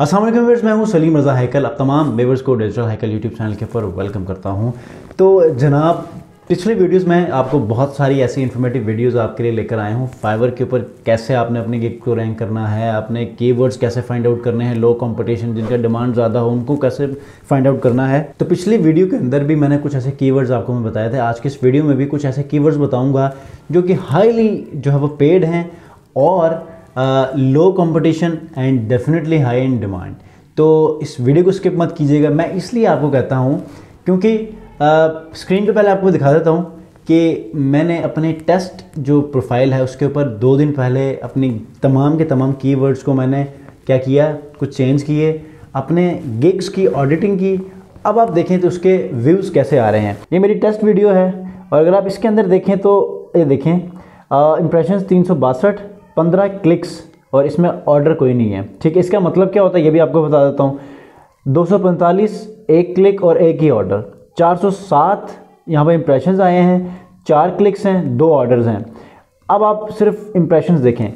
अस्सलाम वालेकुम व्यूअर्स, मैं हूँ सलीम रज़ा हाइकल। अब तमाम व्यूअर्स को डिजिटल हाइकल यूट्यूब चैनल के ऊपर वेलकम करता हूँ। तो जनाब, पिछले वीडियोस में आपको बहुत सारी ऐसी इन्फॉर्मेटिव वीडियोस आपके लिए लेकर आए हूँ। फाइवर के ऊपर कैसे आपने अपने गिग को रैंक करना है, आपने कीवर्ड्स कैसे फाइंड आउट करने हैं, लो कंपटीशन जिनका डिमांड ज़्यादा हो उनको कैसे फाइंड आउट करना है। तो पिछली वीडियो के अंदर भी मैंने कुछ ऐसे कीवर्ड्स आपको मैं बताए थे। आज के इस वीडियो में भी कुछ ऐसे कीवर्ड्स बताऊँगा जो कि हाईली जो है वो पेड हैं और low competition and definitely high in demand. तो इस वीडियो को स्किप मत कीजिएगा। मैं इसलिए आपको कहता हूँ क्योंकि स्क्रीन पे पहले आपको दिखा देता हूँ कि मैंने अपने टेस्ट जो प्रोफाइल है उसके ऊपर 2 दिन पहले अपनी तमाम के तमाम कीवर्ड्स को मैंने क्या किया, कुछ चेंज किए, अपने गिग्स की ऑडिटिंग की। अब आप देखें तो उसके व्यूज़ कैसे आ रहे हैं। ये मेरी टेस्ट वीडियो है और अगर आप इसके अंदर देखें तो ये देखें इम्प्रेशंस 362, 15 क्लिक्स और इसमें ऑर्डर कोई नहीं है। ठीक है, इसका मतलब क्या होता है ये भी आपको बता देता हूँ। 245 एक क्लिक और एक ही ऑर्डर, 407 यहाँ पर इम्प्रेशंस आए हैं, 4 क्लिक्स हैं, 2 ऑर्डर्स हैं। अब आप सिर्फ इम्प्रेशंस देखें।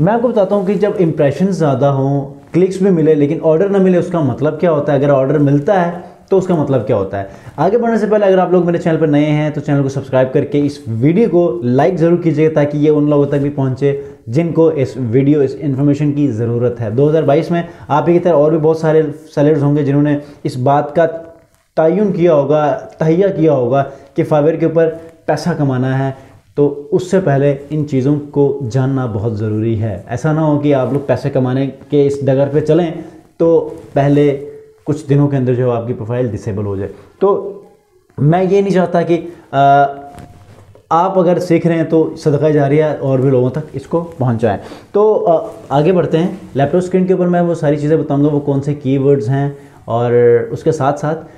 मैं आपको बताता हूँ कि जब इम्प्रेशंस ज़्यादा हों, क्लिक्स भी मिले लेकिन ऑर्डर ना मिले, उसका मतलब क्या होता है। अगर ऑर्डर मिलता है तो उसका मतलब क्या होता है। आगे बढ़ने से पहले अगर आप लोग मेरे चैनल पर नए हैं तो चैनल को सब्सक्राइब करके इस वीडियो को लाइक ज़रूर कीजिएगा ताकि ये उन लोगों तक भी पहुँचे जिनको इस इन्फॉर्मेशन की ज़रूरत है। 2022 में आप ही की तरह और भी बहुत सारे सेलर्स होंगे जिन्होंने इस बात का तयन किया होगा, तहिया किया होगा कि फाइवर के ऊपर पैसा कमाना है, तो उससे पहले इन चीज़ों को जानना बहुत ज़रूरी है। ऐसा ना हो कि आप लोग पैसे कमाने के इस डगर पे चलें तो पहले कुछ दिनों के अंदर जो आपकी प्रोफाइल डिसेबल हो जाए। तो मैं ये नहीं चाहता कि आप अगर सीख रहे हैं तो सदका जारिया और भी लोगों तक इसको पहुँचाएँ। तो आगे बढ़ते हैं। लैपटॉप स्क्रीन के ऊपर मैं वो सारी चीज़ें बताऊँगा, वो कौन से कीवर्ड्स हैं और उसके साथ साथ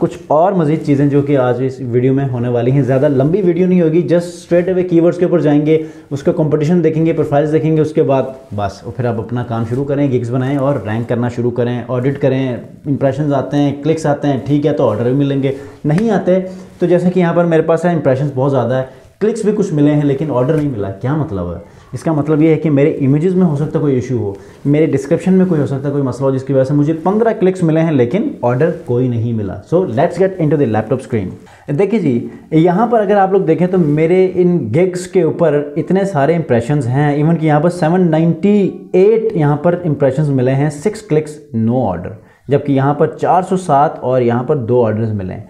कुछ और मज़ीद चीज़ें जो कि आज इस वीडियो में होने वाली हैं। ज़्यादा लंबी वीडियो नहीं होगी, जस्ट स्ट्रेट अवे कीवर्ड्स के ऊपर जाएंगे, उसका कंपटीशन देखेंगे, प्रोफाइल्स देखेंगे, उसके बाद बस और फिर आप अपना काम शुरू करें, गिग्स बनाएं और रैंक करना शुरू करें, ऑडिट करें। इंप्रेशंस आते हैं, क्लिक्स आते हैं, ठीक है तो ऑर्डर भी मिलेंगे, नहीं आते तो जैसे कि यहाँ पर मेरे पास है इंप्रेशंस बहुत ज़्यादा है, क्लिक्स भी कुछ मिले हैं लेकिन ऑर्डर नहीं मिला। क्या मतलब है इसका? मतलब ये है कि मेरे इमेजेस में हो सकता है कोई इशू हो, मेरे डिस्क्रिप्शन में कोई हो सकता है कोई मसला हो, जिसकी वजह से मुझे 15 क्लिक्स मिले हैं लेकिन ऑर्डर कोई नहीं मिला। So let's get into the laptop screen. देखिए जी, यहाँ पर अगर आप लोग देखें तो मेरे इन गिग्स के ऊपर इतने सारे इम्प्रेशंस हैं, इवन कि यहाँ पर 798 यहाँ पर इम्प्रेशंस मिले हैं, 6 क्लिक्स, नो ऑर्डर, जबकि यहाँ पर 407 और यहाँ पर 2 ऑर्डर्स मिले हैं,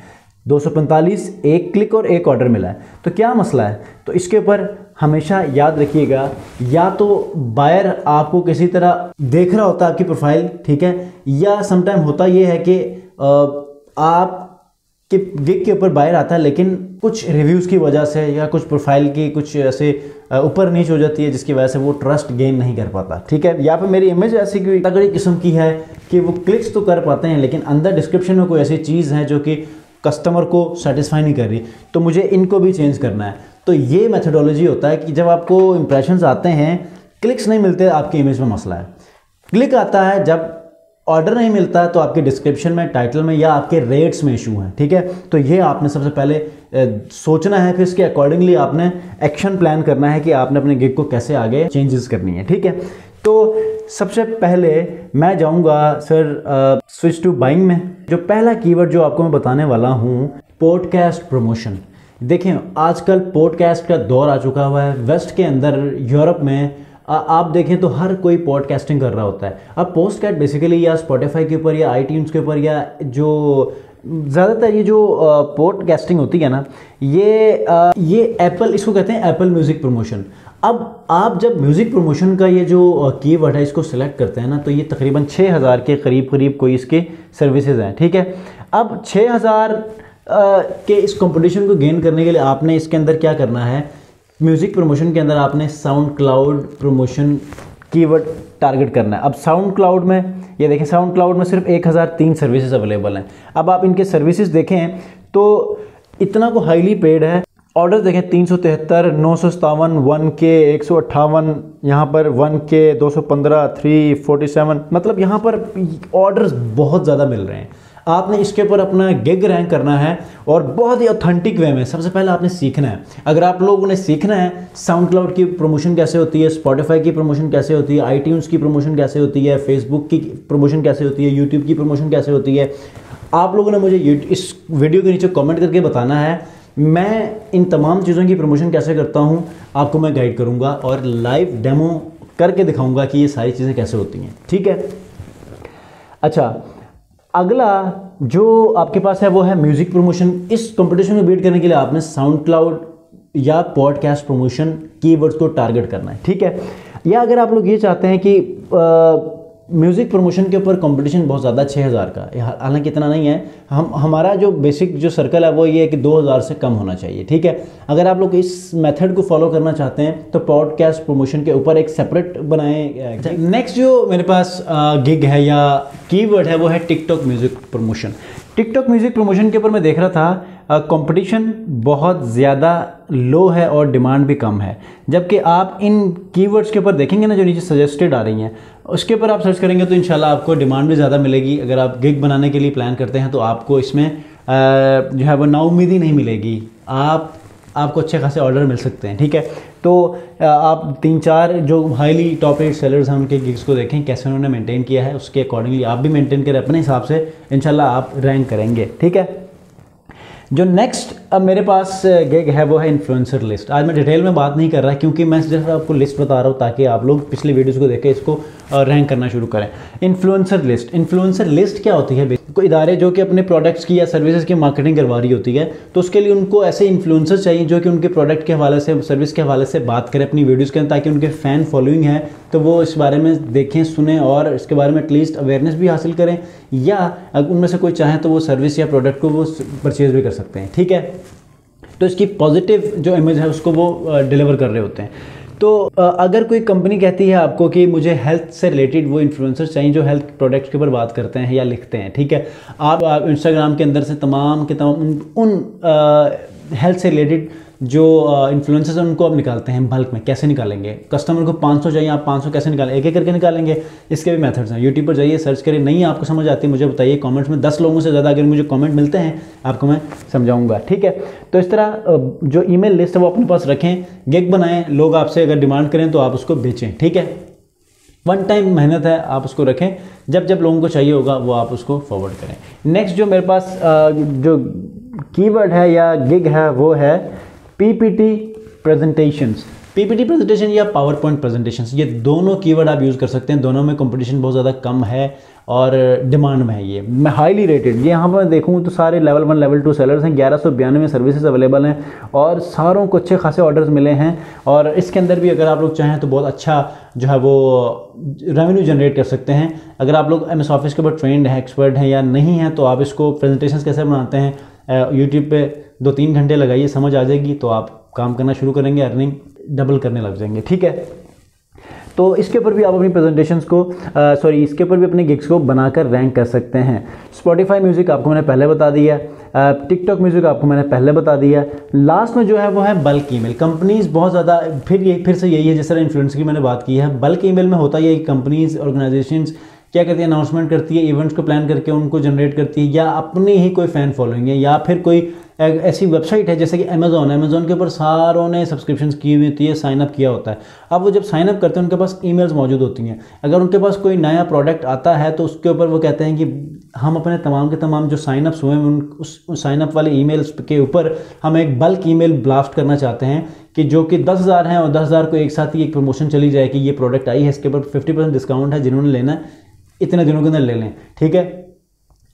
245 एक क्लिक और एक ऑर्डर मिला है। तो क्या मसला है? तो इसके ऊपर हमेशा याद रखिएगा, या तो बायर आपको किसी तरह देख रहा होता है आपकी प्रोफाइल, ठीक है, या समटाइम होता ये है कि आप कि गिग के ऊपर बायर आता है लेकिन कुछ रिव्यूज़ की वजह से या कुछ प्रोफाइल की कुछ ऐसे ऊपर नीच हो जाती है जिसकी वजह से वो ट्रस्ट गेन नहीं कर पाता। ठीक है, यहाँ पे मेरी इमेज ऐसी कोई तगड़ी किस्म की है कि वो क्लिक्स तो कर पाते हैं लेकिन अंदर डिस्क्रिप्शन में कोई ऐसी चीज़ है जो कि कस्टमर को सेटिस्फाई नहीं कर रही, तो मुझे इनको भी चेंज करना है। तो ये मेथडोलॉजी होता है कि जब आपको इम्प्रेशंस आते हैं, क्लिक्स नहीं मिलते, आपकी इमेज में मसला है। क्लिक आता है, जब ऑर्डर नहीं मिलता तो आपके डिस्क्रिप्शन में, टाइटल में या आपके रेट्स में इशू है। ठीक है, तो ये आपने सबसे पहले सोचना है, फिर इसके अकॉर्डिंगली आपने एक्शन प्लान करना है कि आपने अपने गिग को कैसे आगे चेंजेस करनी है। ठीक है, तो सबसे पहले मैं जाऊंगा सर स्विच टू बाइंग में। जो पहला कीवर्ड जो आपको मैं बताने वाला हूं, पॉडकास्ट प्रमोशन। देखें आजकल पॉडकास्ट का दौर आ चुका हुआ है। वेस्ट के अंदर, यूरोप में आप देखें तो हर कोई पॉडकास्टिंग कर रहा होता है। अब पॉडकास्ट बेसिकली या स्पॉटिफाई के ऊपर या आईट्यून्स के ऊपर या जो ज़्यादातर ये जो पॉडकास्टिंग होती है ना, ये एप्पल, इसको कहते हैं एप्पल म्यूज़िक प्रमोशन। अब आप जब म्यूज़िक प्रमोशन का ये जो कीवर्ड है इसको सिलेक्ट करते हैं ना, तो ये तकरीबन 6000 के करीब कोई इसके सर्विसेज हैं। ठीक है, अब 6000 के इस कंपटीशन को गेन करने के लिए आपने इसके अंदर क्या करना है, म्यूज़िक प्रमोशन के अंदर आपने SoundCloud प्रमोशन कीवर्ड टारगेट करना है। अब SoundCloud में ये देखें, SoundCloud में सिर्फ 1003 सर्विसेज अवेलेबल हैं। अब आप इनके सर्विसेज देखें तो इतना को हाईली पेड है। ऑर्डर देखें 373, 957, 1K, 158, यहाँ पर 1K, 215, 347, मतलब यहाँ पर ऑर्डर्स बहुत ज़्यादा मिल रहे हैं। आपने इसके ऊपर अपना गिग रैंक करना है और बहुत ही ऑथेंटिक वे में। सबसे पहले आपने सीखना है, अगर आप लोगों ने सीखना है SoundCloud की प्रमोशन कैसे होती है, Spotify की प्रमोशन कैसे होती है, iTunes की प्रमोशन कैसे होती है, Facebook की प्रमोशन कैसे होती है, YouTube की प्रमोशन कैसे होती है, आप लोगों ने मुझे इस वीडियो के नीचे कमेंट करके बताना है। मैं इन तमाम चीज़ों की प्रमोशन कैसे करता हूँ आपको मैं गाइड करूँगा और लाइव डेमो करके दिखाऊँगा कि ये सारी चीज़ें कैसे होती हैं, ठीक है। अच्छा, अगला जो आपके पास है वो है म्यूज़िक प्रमोशन। इस कंपटीशन में बीट करने के लिए आपने SoundCloud या पॉडकास्ट प्रमोशन कीवर्ड्स को टारगेट करना है, ठीक है। या अगर आप लोग ये चाहते हैं कि म्यूज़िक प्रमोशन के ऊपर कंपटीशन बहुत ज़्यादा 6000 का, हालांकि इतना नहीं है, हमारा जो बेसिक जो सर्कल है वो ये है कि 2000 से कम होना चाहिए, ठीक है। अगर आप लोग इस मेथड को फॉलो करना चाहते हैं तो पॉडकास्ट प्रमोशन के ऊपर एक सेपरेट बनाएं। नेक्स्ट जो मेरे पास गिग है या कीवर्ड है वो है TikTok music promotion. TikTok music promotion के ऊपर मैं देख रहा था कंपटीशन बहुत ज़्यादा लो है और डिमांड भी कम है, जबकि आप इन कीवर्ड्स के ऊपर देखेंगे ना जो नीचे सजेस्टेड आ रही हैं उसके ऊपर आप सर्च करेंगे तो इंशाल्लाह आपको डिमांड भी ज़्यादा मिलेगी। अगर आप गिग बनाने के लिए प्लान करते हैं तो आपको इसमें जो है वो नाउमीदी नहीं मिलेगी, आपको अच्छे खासे ऑर्डर मिल सकते हैं, ठीक है। तो आप 3-4 जो हाईली टॉप रेट सेलर्स हैं उनके गिग्स को देखें कैसे उन्होंने मेंटेन किया है, उसके अकॉर्डिंगली आप भी मेंटेन करें अपने हिसाब से, इंशाल्लाह आप रैंक करेंगे, ठीक है। जो नेक्स्ट अब मेरे पास गिग है वो है इन्फ्लुएंसर लिस्ट। आज मैं डिटेल में बात नहीं कर रहा क्योंकि मैं सिर्फ आपको लिस्ट बता रहा हूँ ताकि आप लोग पिछले वीडियोस को देख के इसको रैंक करना शुरू करें। इन्फ्लुएंसर लिस्ट क्या होती है? कोई इदारे जो कि अपने प्रोडक्ट्स की या सर्विसेज की मार्केटिंग करवा रही होती है तो उसके लिए उनको ऐसे इन्फ्लुएंसर चाहिए जो कि उनके प्रोडक्ट के हवाले से, सर्विस के हवाले से बात करें अपनी वीडियोज़ के, ताकि उनके फ़ैन फॉलोइंग है तो वो इस बारे में देखें, सुने और इसके बारे में एटलीस्ट अवेयरनेस भी हासिल करें, या अगर उनमें से कोई चाहें तो वो सर्विस या प्रोडक्ट को वो परचेज़ भी कर सकते हैं, ठीक है। तो इसकी पॉजिटिव जो इमेज है उसको वो डिलीवर कर रहे होते हैं। तो अगर कोई कंपनी कहती है आपको कि मुझे हेल्थ से रिलेटेड वो इन्फ्लुएंसर चाहिए जो हेल्थ प्रोडक्ट्स के ऊपर बात करते हैं या लिखते हैं, ठीक है, आप इंस्टाग्राम के अंदर से तमाम के तमाम उन हेल्थ से रिलेटेड जो इन्फ्लुएंसर्स हैं उनको आप निकालते हैं बल्क में। कैसे निकालेंगे? कस्टमर को 500 चाहिए, आप 500 कैसे निकालें? एक एक करके निकालेंगे। इसके भी मेथड्स हैं, यूट्यूब पर जाइए, सर्च करिए, नहीं आपको समझ आती मुझे बताइए कमेंट्स में। 10 लोगों से ज़्यादा अगर मुझे कमेंट मिलते हैं आपको मैं समझाऊंगा, ठीक है। तो इस तरह जो ईमेल लिस्ट है वो अपने पास रखें, गिग बनाएं, लोग आपसे अगर डिमांड करें तो आप उसको बेचें, ठीक है। वन टाइम मेहनत है, आप उसको रखें, जब जब लोगों को चाहिए होगा वो आप उसको फॉरवर्ड करें। नेक्स्ट जो मेरे पास जो कीवर्ड है या गिग है वो है PPT प्रेजेंटेशंस। PPT प्रेजेंटेशन या पावर पॉइंट प्रेजेंटेशंस, ये दोनों कीवर्ड आप यूज़ कर सकते हैं। दोनों में कंपटीशन बहुत ज़्यादा कम है और डिमांड में है। ये मैं हाईली रेटेड, ये यहाँ पर देखूँ तो सारे लेवल 1 लेवल 2 सेलर्स हैं, 1192 सर्विसेज अवेलेबल हैं और सारों को अच्छे खासे ऑर्डर्स मिले हैं। और इसके अंदर भी अगर आप लोग चाहें तो बहुत अच्छा जो है वो रेवेन्यू जनरेट कर सकते हैं। अगर आप लोग MS ऑफिस के ऊपर ट्रेंड हैं, एक्सपर्ट हैं या नहीं हैं तो आप इसको प्रेजेंटेशन कैसे बनाते हैं YouTube पे 2-3 घंटे लगाइए, समझ आ जाएगी तो आप काम करना शुरू करेंगे, अर्निंग डबल करने लग जाएंगे, ठीक है। तो इसके ऊपर भी आप अपनी प्रेजेंटेशंस को इसके ऊपर भी अपने गिग्स को बनाकर रैंक कर सकते हैं। Spotify म्यूज़िक आपको मैंने पहले बता दिया, टिकटॉक म्यूज़िक आपको मैंने पहले बता दिया। लास्ट में जो है वो है बल्क ईमेल। कंपनीज़ बहुत ज़्यादा फिर से यही है जिस तरह इन्फ्लुएंसर की मैंने बात की है। बल्क ईमेल में होता है कि कंपनीज़, ऑर्गेनाइजेशंस क्या करती है, अनाउंसमेंट करती है, इवेंट्स को प्लान करके उनको जनरेट करती है, या अपने ही कोई फ़ैन फॉलोइंग है, या फिर कोई ऐसी वेबसाइट है जैसे कि अमेज़ॉन के ऊपर सारों ने सब्सक्रिप्शन की हुई होती है, साइन अप किया होता है। अब वो जब साइन अप करते हैं उनके पास ईमेल्स मौजूद होती हैं। अगर उनके पास कोई नया प्रोडक्ट आता है तो उसके ऊपर वो कहते हैं कि हम अपने तमाम के तमाम जो साइनअप्स हुए हैं उस साइनअप वाले ईमेल्स के ऊपर हम एक बल्क ईमेल ब्लास्ट करना चाहते हैं कि जो कि 10,000 हैं और 10,000 को एक साथ ही एक प्रमोशन चली जाए कि ये प्रोडक्ट आई है, इसके ऊपर 50% डिस्काउंट है, जिन्होंने लेना इतने दिनों के अंदर ले लें, ठीक है।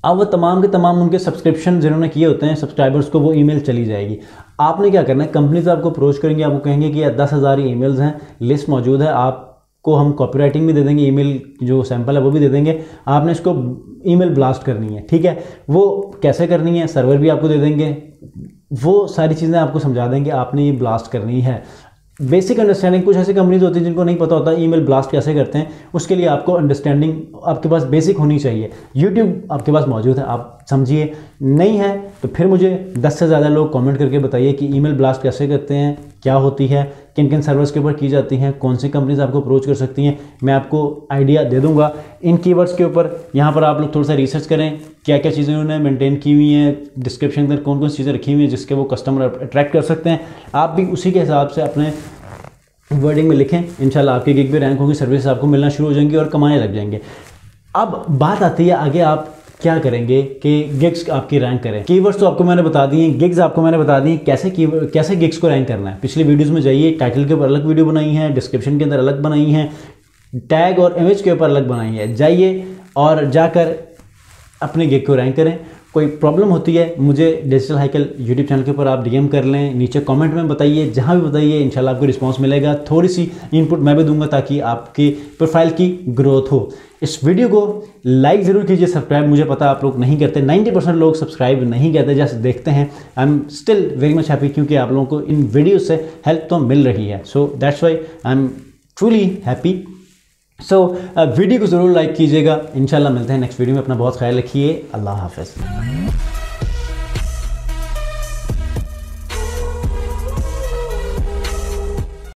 अब वो तमाम के तमाम उनके सब्सक्रिप्शन जिन्होंने किए होते हैं सब्सक्राइबर्स को वो ईमेल चली जाएगी। आपने क्या करना है, कंपनीज आपको अप्रोच करेंगे, आपको कहेंगे कि 10,000 ही ईमेल्स हैं, लिस्ट मौजूद है, आपको हम कॉपीराइटिंग भी दे देंगे, ईमेल जो सैंपल है वो भी दे देंगे, आपने इसको ईमेल ब्लास्ट करनी है, ठीक है। वो कैसे करनी है, सर्वर भी आपको दे देंगे, वो सारी चीज़ें आपको समझा देंगे, आपने ये ब्लास्ट करनी है। बेसिक अंडरस्टैंडिंग, कुछ ऐसी कंपनीज होती हैं जिनको नहीं पता होता ईमेल ब्लास्ट कैसे करते हैं, उसके लिए आपको अंडरस्टैंडिंग आपके पास बेसिक होनी चाहिए। यूट्यूब आपके पास मौजूद है, आप समझिए, नहीं है तो फिर मुझे 10 से ज़्यादा लोग कमेंट करके बताइए कि ईमेल ब्लास्ट कैसे करते हैं, क्या होती है, किन किन सर्विस के ऊपर की जाती हैं, कौन सी कंपनीज आपको अप्रोच कर सकती हैं, मैं आपको आइडिया दे दूंगा इन कीवर्ड्स के ऊपर। यहाँ पर आप लोग थोड़ा सा रिसर्च करें क्या क्या चीज़ें उन्होंने मेंटेन की हुई हैं, डिस्क्रिप्शन के अंदर कौन कौन सी चीज़ें रखी हुई हैं जिसके वो कस्टमर अट्रैक्ट कर सकते हैं। आप भी उसी के हिसाब से अपने वर्डिंग में लिखें, इंशाल्लाह आपके गिग भी रैंक होगी, सर्विस आपको मिलना शुरू हो जाएंगी और कमाने लग जाएंगे। अब बात आती है आगे आप क्या करेंगे कि गिग्स आपकी रैंक करें। कीवर्ड्स तो आपको मैंने बता दिए, गिग्स आपको मैंने बता दिए कैसे गिग्स को रैंक करना है। पिछली वीडियोस में जाइए, टाइटल के ऊपर अलग वीडियो बनाई है, डिस्क्रिप्शन के अंदर अलग बनाई है, टैग और इमेज के ऊपर अलग बनाई है। जाइए और जाकर अपने गिग को रैंक करें। कोई प्रॉब्लम होती है मुझे डिजिटल हाइकल यूट्यूब चैनल के ऊपर आप डीएम कर लें, नीचे कमेंट में बताइए, जहाँ भी बताइए इंशाल्लाह आपको रिस्पांस मिलेगा। थोड़ी सी इनपुट मैं भी दूंगा ताकि आपकी प्रोफाइल की ग्रोथ हो। इस वीडियो को लाइक ज़रूर कीजिए, सब्सक्राइब मुझे पता आप लोग नहीं करते, 90% लोग सब्सक्राइब नहीं करते, जस्ट देखते हैं। I am still very much happy क्योंकि आप लोगों को इन वीडियो से हेल्प तो मिल रही है। So that's why I am truly happy. So video को ज़रूर लाइक कीजिएगा। इंशाल्लाह मिलते हैं नेक्स्ट वीडियो में। अपना बहुत ख्याल रखिए। अल्लाह हाफ़िज़।